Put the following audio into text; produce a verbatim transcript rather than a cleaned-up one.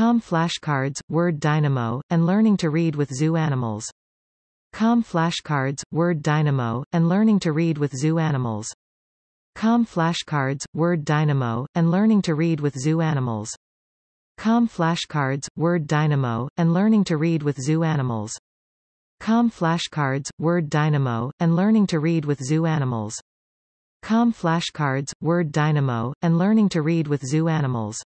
C O M flashcards, Word Dynamo, and Learning to Read with Zoo Animals. C O M flashcards, Word Dynamo, and Learning to Read with Zoo Animals. C O M flashcards, Word Dynamo, and Learning to Read with Zoo Animals. C O M flashcards, Word Dynamo, and Learning to Read with Zoo Animals. C O M flashcards, Word Dynamo, and Learning to Read with Zoo Animals. C O M flashcards, Word Dynamo, and Learning to Read with Zoo Animals.